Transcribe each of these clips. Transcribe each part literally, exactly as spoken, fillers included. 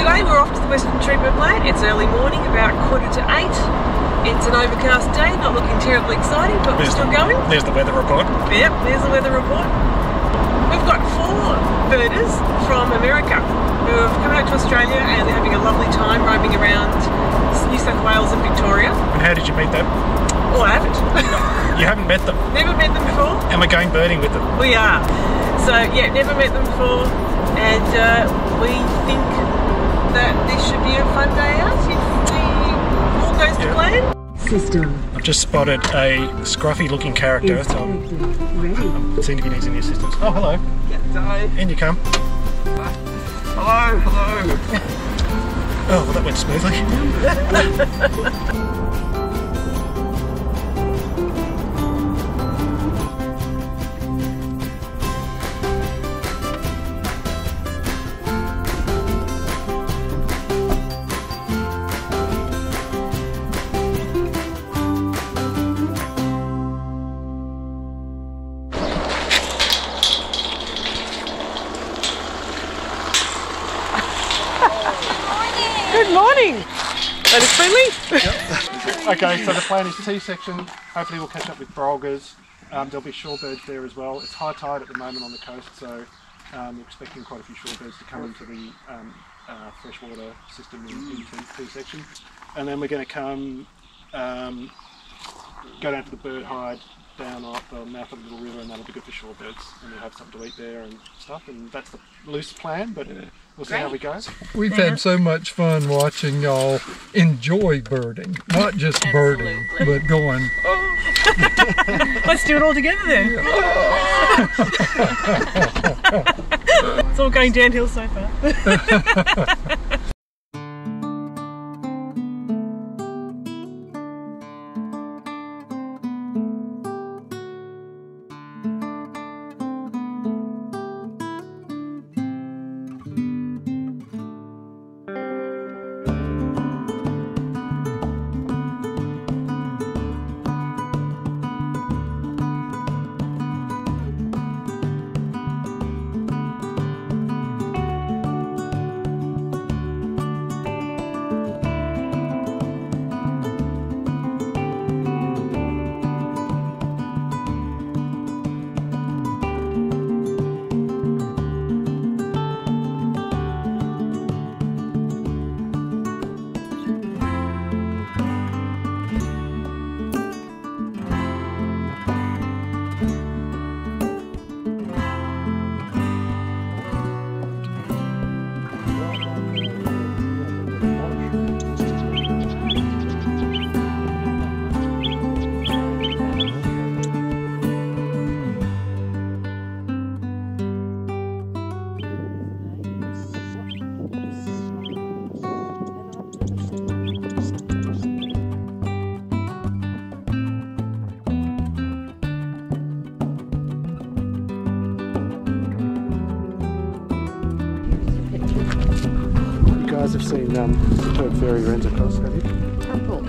Today we're off to the Western Treatment Plant. It's early morning, about quarter to eight. It's an overcast day, not looking terribly exciting, but there's, we're still going. There's the weather report. Yep, there's the weather report. We've got four birders from America who have come out to Australia and they're having a lovely time roaming around New South Wales and Victoria. And how did you meet them? Oh, I haven't. You haven't met them? Never met them before. And we're going birding with them. We are. So yeah, never met them before, and uh, we think that this should be a fun day out if the all goes to plan. System. I've just spotted a scruffy looking character. Is so I seem to be using the assistance. Oh, hello. Hello. In you come. Hello, hello. Oh, well, that went smoothly. That is friendly. Yep. Okay, so the plan is T-section. Hopefully we'll catch up with Brolgas. Um, there'll be shorebirds there as well. It's high tide at the moment on the coast, so um, we're expecting quite a few shorebirds to come into the um, uh, freshwater system in T-section. And then we're going to come, um, go down to the bird hide down at the mouth of the little river, and that'll be good for shorebirds, and we'll have something to eat there and stuff, and that's the loose plan, but yeah. We'll see Great. How we go. We've yeah. had so much fun watching y'all enjoy birding, not just Absolutely. birding, but going. Oh. Let's do it all together then. Yeah. Oh. It's all going downhill so far. You guys have seen um, superb fairy wrens across, have you? Purple.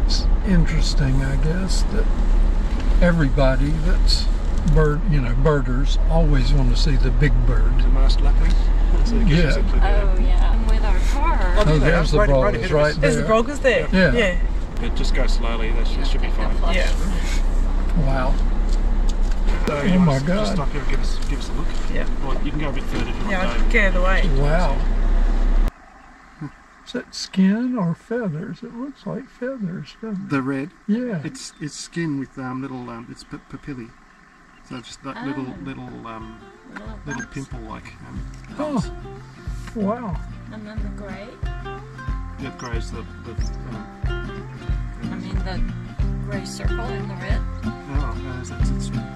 that's interesting, I guess, that everybody that's bird, you know, birders always want to see the big bird. The most lucky. So yeah. Oh yeah. And with our car. Oh, oh there's right, the Brolgas right, right, right there. There's the Brolgas there. Yeah. yeah. yeah. It just goes slowly. That should, should be fine. Yeah. Wow. So oh my God. Just stop here and give us, give us a look. Yeah. Or you can go a bit further if you yeah, want to. Yeah, get out of the way. Wow. Is that skin or feathers? It looks like feathers, doesn't it? The red? Yeah. It's it's skin with um, little, um, it's papillae. So just that oh. little, little, um, little, little pimple-like. Um, oh, wow. And then the grey? The grey's the... the um, I mean the grey circle in the red? No, no, that's its skin.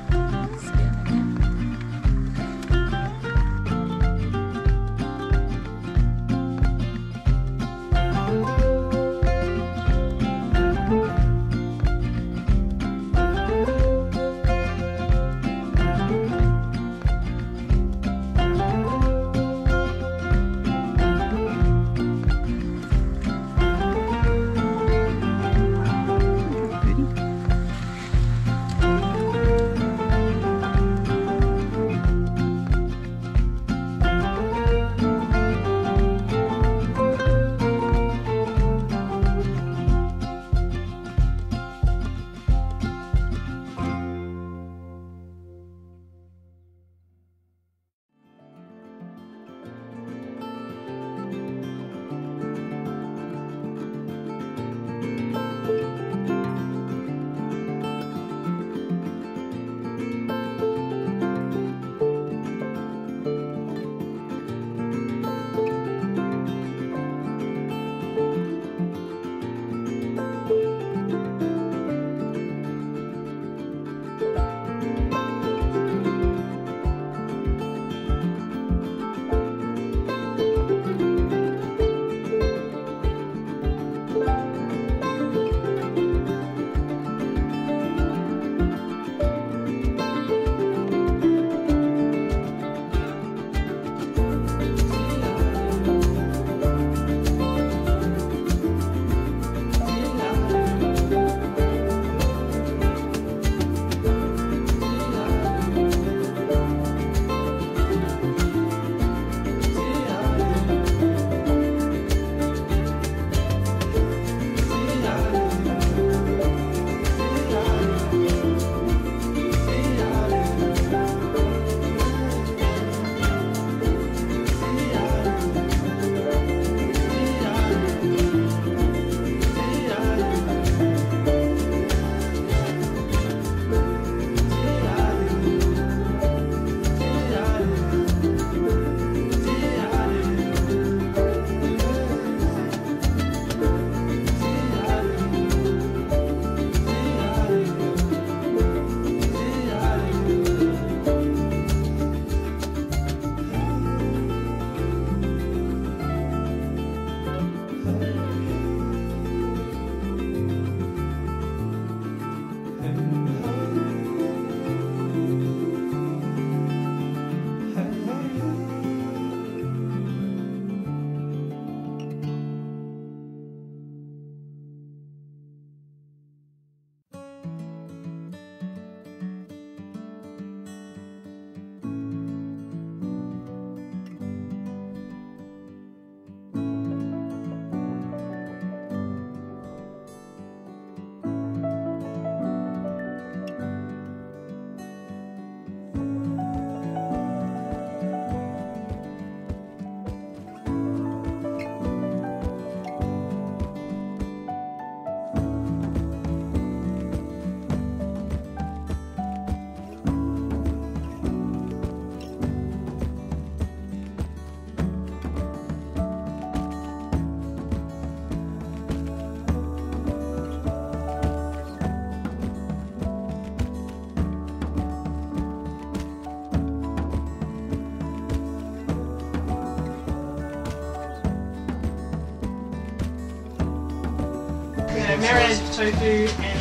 Marriage, tofu, and...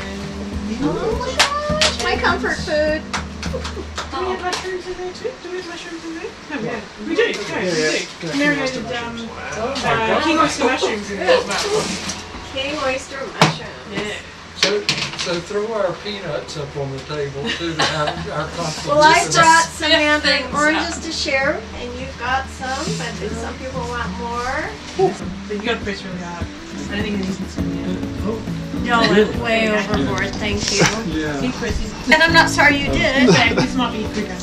Oh my gosh, my comfort food! Do we have mushrooms in there too? Do we have mushrooms in there? No, yeah. We do, we do. Marinated, um, oh uh, king oyster mushrooms in there as well. King oyster mushrooms. Yeah. So, so throw our peanuts up on the table too to have our compliments. Well, I brought some ambling oranges to share, and you've got some, but yeah. some people want more. But you got a picture of that. I think it needs some. Y'all went way overboard. Thank you. Yeah. And I'm not sorry you did. Okay, this might be quicker.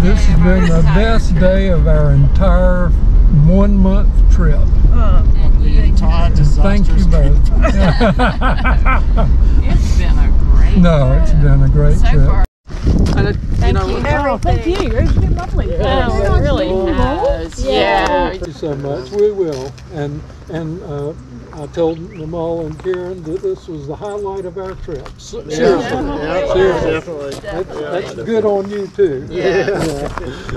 This has been the best day of our entire one month trip. Uh, the entire disastrous Thank you both. It's been a great No, trip. It's been a great so trip. Far. And it, thank you, know, you. Oh, thank you. It's been lovely. Yeah. Oh, it really oh. has. Yeah. yeah. Thank you so much. We will. And and uh, I told Namal and Karen that this was the highlight of our trip. Seriously. Yeah. Seriously. Definitely. That's, that's yeah. good on you too. Yeah. yeah.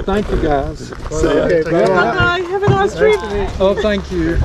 Thank you guys. Okay, bye. Bye. Bye. Have a nice trip. Oh, thank you.